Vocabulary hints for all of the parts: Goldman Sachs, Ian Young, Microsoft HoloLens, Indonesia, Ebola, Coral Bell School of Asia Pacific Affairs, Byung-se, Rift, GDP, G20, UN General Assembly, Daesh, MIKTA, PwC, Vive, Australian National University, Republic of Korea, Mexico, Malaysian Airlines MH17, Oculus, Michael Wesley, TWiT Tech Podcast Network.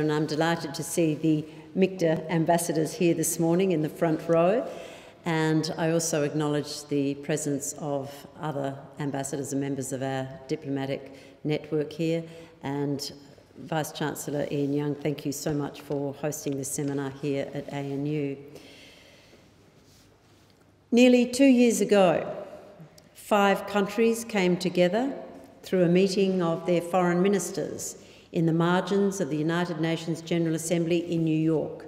And I'm delighted to see the MIKTA ambassadors here this morning in the front row. And I also acknowledge the presence of other ambassadors and members of our diplomatic network here. And Vice-Chancellor Ian Young, thank you so much for hosting this seminar here at ANU. Nearly 2 years ago, 5 countries came together through a meeting of their foreign ministers in the margins of the United Nations General Assembly in New York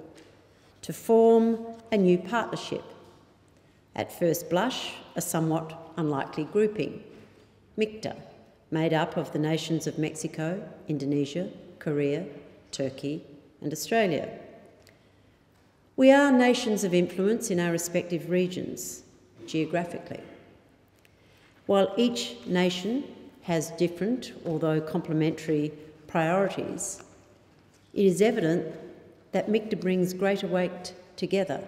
to form a new partnership. At first blush, a somewhat unlikely grouping, MIKTA, made up of the nations of Mexico, Indonesia, Korea, Turkey and Australia. We are nations of influence in our respective regions, geographically. While each nation has different, although complementary, priorities, it is evident that MIKTA brings greater weight together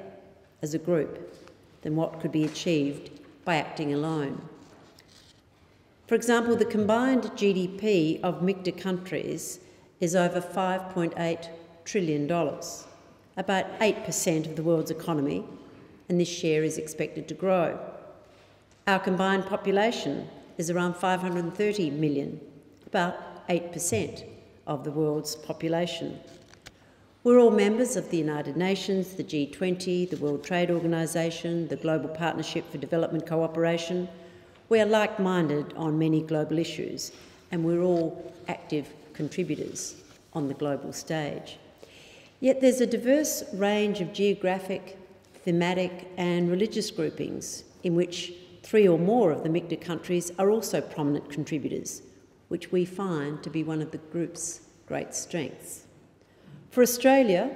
as a group than what could be achieved by acting alone. For example, the combined GDP of MIKTA countries is over $5.8 trillion, about 8% of the world's economy, and this share is expected to grow. Our combined population is around 530 million, about 8%. Of the world's population. We're all members of the United Nations, the G20, the World Trade Organization, the Global Partnership for Development Cooperation. We are like-minded on many global issues, and we're all active contributors on the global stage. Yet there's a diverse range of geographic, thematic and religious groupings in which 3 or more of the MIKTA countries are also prominent contributors, which we find to be one of the group's great strengths. For Australia,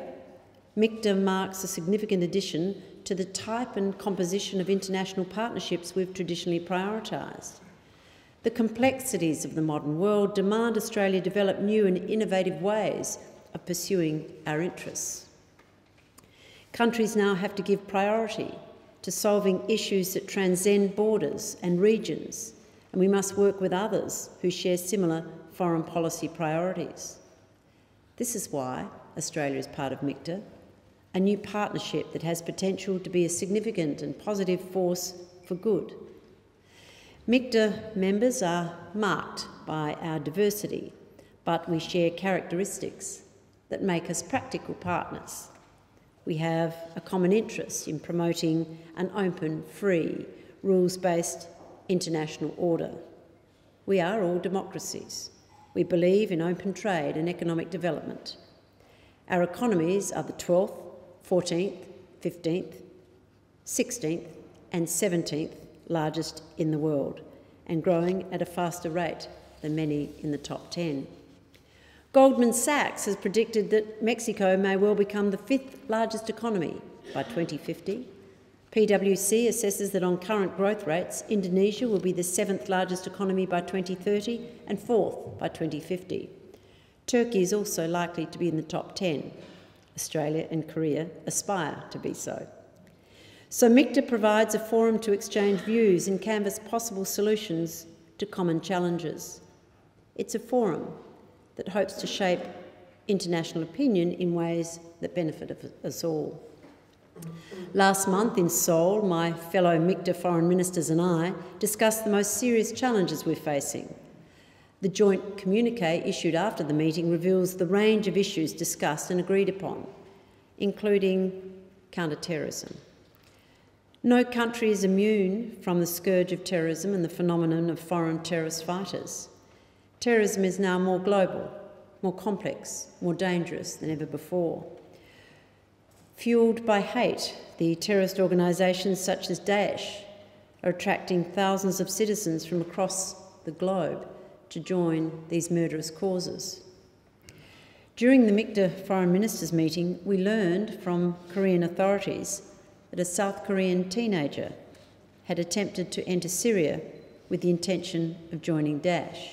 MIKTA marks a significant addition to the type and composition of international partnerships we've traditionally prioritised. The complexities of the modern world demand Australia develop new and innovative ways of pursuing our interests. Countries now have to give priority to solving issues that transcend borders and regions, and we must work with others who share similar foreign policy priorities. This is why Australia is part of MIKTA, a new partnership that has potential to be a significant and positive force for good. MIKTA members are marked by our diversity, but we share characteristics that make us practical partners. We have a common interest in promoting an open, free, rules-based international order. We are all democracies. We believe in open trade and economic development. Our economies are the 12th, 14th, 15th, 16th and 17th largest in the world and growing at a faster rate than many in the top 10. Goldman Sachs has predicted that Mexico may well become the 5th largest economy by 2050. PwC assesses that on current growth rates, Indonesia will be the 7th largest economy by 2030 and 4th by 2050. Turkey is also likely to be in the top 10. Australia and Korea aspire to be so. So MIKTA provides a forum to exchange views and canvass possible solutions to common challenges. It's a forum that hopes to shape international opinion in ways that benefit us all. Last month in Seoul, my fellow MIKTA foreign ministers and I discussed the most serious challenges we're facing. The joint communique issued after the meeting reveals the range of issues discussed and agreed upon, including counter-terrorism. No country is immune from the scourge of terrorism and the phenomenon of foreign terrorist fighters. Terrorism is now more global, more complex, more dangerous than ever before. Fuelled by hate, the terrorist organisations such as Daesh are attracting thousands of citizens from across the globe to join these murderous causes. During the MIKTA Foreign Ministers meeting, we learned from Korean authorities that a South Korean teenager had attempted to enter Syria with the intention of joining Daesh.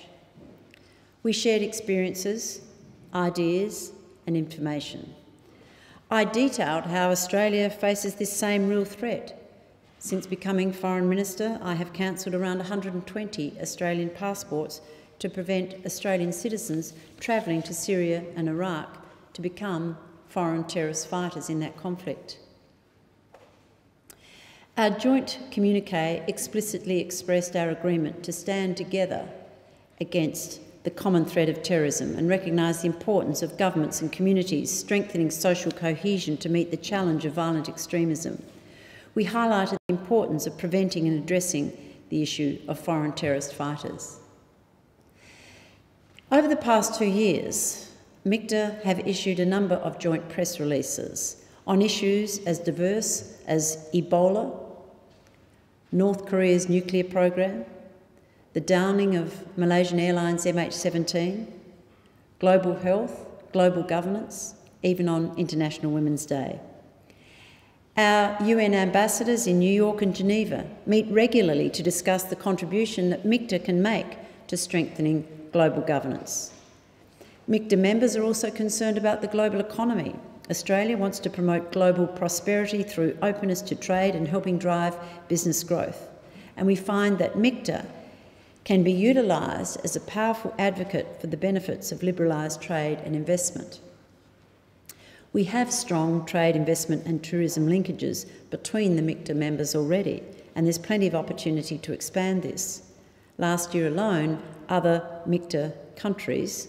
We shared experiences, ideas and information. I detailed how Australia faces this same real threat. Since becoming Foreign Minister, I have cancelled around 120 Australian passports to prevent Australian citizens travelling to Syria and Iraq to become foreign terrorist fighters in that conflict. Our joint communiqué explicitly expressed our agreement to stand together against the common threat of terrorism and recognise the importance of governments and communities strengthening social cohesion to meet the challenge of violent extremism. We highlighted the importance of preventing and addressing the issue of foreign terrorist fighters. Over the past 2 years, MIKTA have issued a number of joint press releases on issues as diverse as Ebola, North Korea's nuclear program, the downing of Malaysian Airlines MH17, global health, global governance, even on International Women's Day. Our UN ambassadors in New York and Geneva meet regularly to discuss the contribution that MIKTA can make to strengthening global governance. MIKTA members are also concerned about the global economy. Australia wants to promote global prosperity through openness to trade and helping drive business growth. And we find that MIKTA can be utilised as a powerful advocate for the benefits of liberalised trade and investment. We have strong trade, investment and tourism linkages between the MIKTA members already, and there's plenty of opportunity to expand this. Last year alone, other MIKTA countries,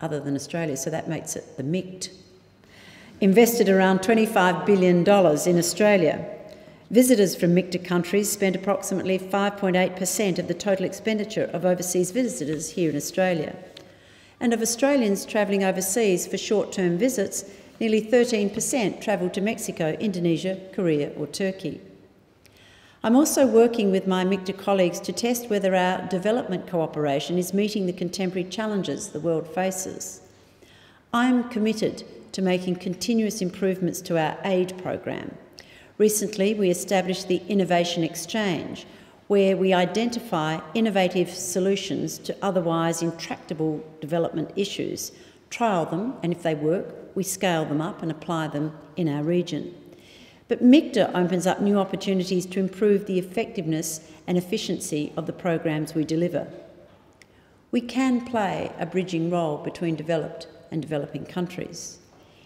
other than Australia, so that makes it the MIKT, invested around $25 billion in Australia. Visitors from MIKTA countries spend approximately 5.8% of the total expenditure of overseas visitors here in Australia. And of Australians travelling overseas for short-term visits, nearly 13% travel to Mexico, Indonesia, Korea or Turkey. I'm also working with my MIKTA colleagues to test whether our development cooperation is meeting the contemporary challenges the world faces. I'm committed to making continuous improvements to our aid program. Recently, we established the Innovation Exchange, where we identify innovative solutions to otherwise intractable development issues, trial them, and if they work, we scale them up and apply them in our region. But MIKTA opens up new opportunities to improve the effectiveness and efficiency of the programs we deliver. We can play a bridging role between developed and developing countries.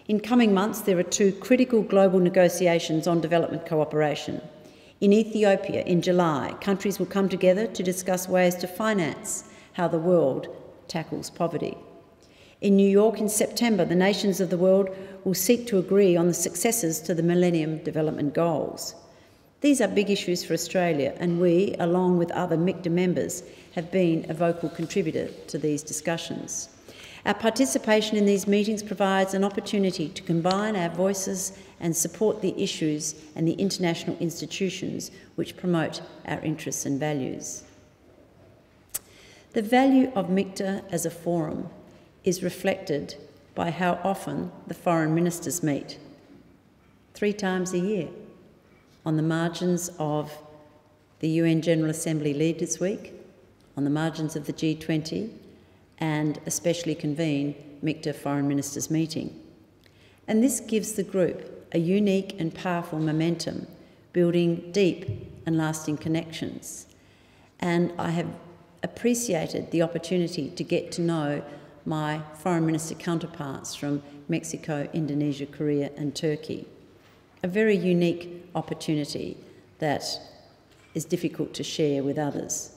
In coming months, there are two critical global negotiations on development cooperation. In Ethiopia, in July, countries will come together to discuss ways to finance how the world tackles poverty. In New York, in September, the nations of the world will seek to agree on the successes to the Millennium Development Goals. These are big issues for Australia, and we, along with other MIKTA members, have been a vocal contributor to these discussions. Our participation in these meetings provides an opportunity to combine our voices and support the issues and the international institutions which promote our interests and values. The value of MIKTA as a forum is reflected by how often the foreign ministers meet, 3 times a year, on the margins of the UN General Assembly Leaders Week, on the margins of the G20, and a specially convened MIKTA Foreign Ministers meeting. And this gives the group a unique and powerful momentum, building deep and lasting connections. And I have appreciated the opportunity to get to know my foreign minister counterparts from Mexico, Indonesia, Korea and Turkey. A very unique opportunity that is difficult to share with others.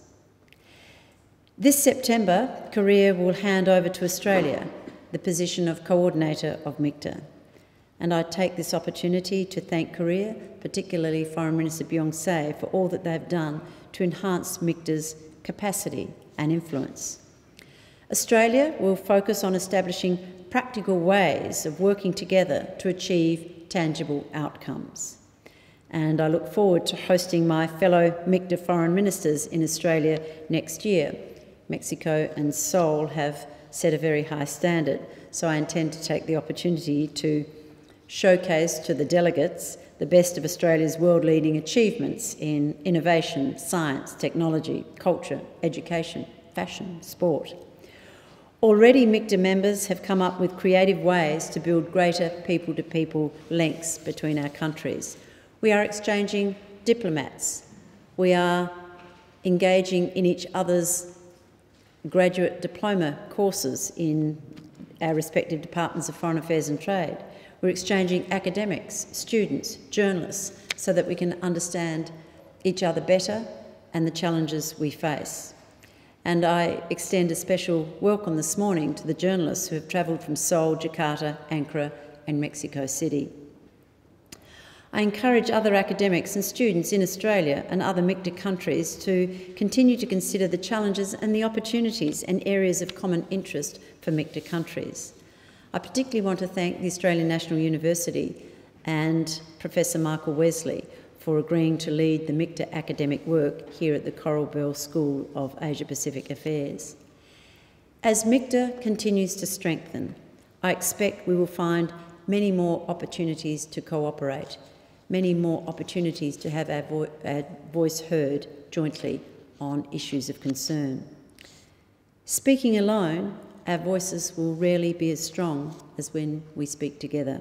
This September, Korea will hand over to Australia the position of coordinator of MIKTA. And I take this opportunity to thank Korea, particularly Foreign Minister Byung-se, for all that they've done to enhance MIKTA's capacity and influence. Australia will focus on establishing practical ways of working together to achieve tangible outcomes. And I look forward to hosting my fellow MIKTA foreign ministers in Australia next year. Mexico and Seoul have set a very high standard, so I intend to take the opportunity to showcase to the delegates the best of Australia's world-leading achievements in innovation, science, technology, culture, education, fashion, sport. Already, MIKTA members have come up with creative ways to build greater people-to-people links between our countries. We are exchanging diplomats. We are engaging in each other's graduate diploma courses in our respective departments of Foreign Affairs and Trade. We're exchanging academics, students, journalists, so that we can understand each other better and the challenges we face. And I extend a special welcome this morning to the journalists who have travelled from Seoul, Jakarta, Ankara and Mexico City. I encourage other academics and students in Australia and other MIKTA countries to continue to consider the challenges and the opportunities and areas of common interest for MIKTA countries. I particularly want to thank the Australian National University and Professor Michael Wesley for agreeing to lead the MIKTA academic work here at the Coral Bell School of Asia Pacific Affairs. As MIKTA continues to strengthen, I expect we will find many more opportunities to cooperate, many more opportunities to have our voice heard jointly on issues of concern. Speaking alone, our voices will rarely be as strong as when we speak together.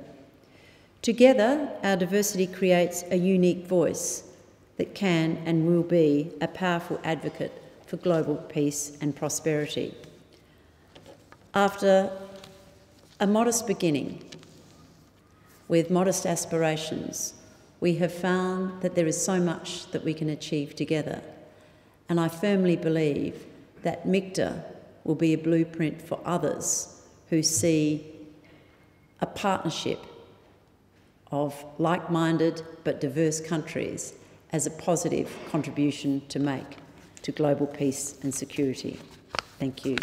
Together, our diversity creates a unique voice that can and will be a powerful advocate for global peace and prosperity. After a modest beginning, with modest aspirations, we have found that there is so much that we can achieve together. And I firmly believe that MIKTA will be a blueprint for others who see a partnership of like-minded but diverse countries as a positive contribution to make to global peace and security. Thank you.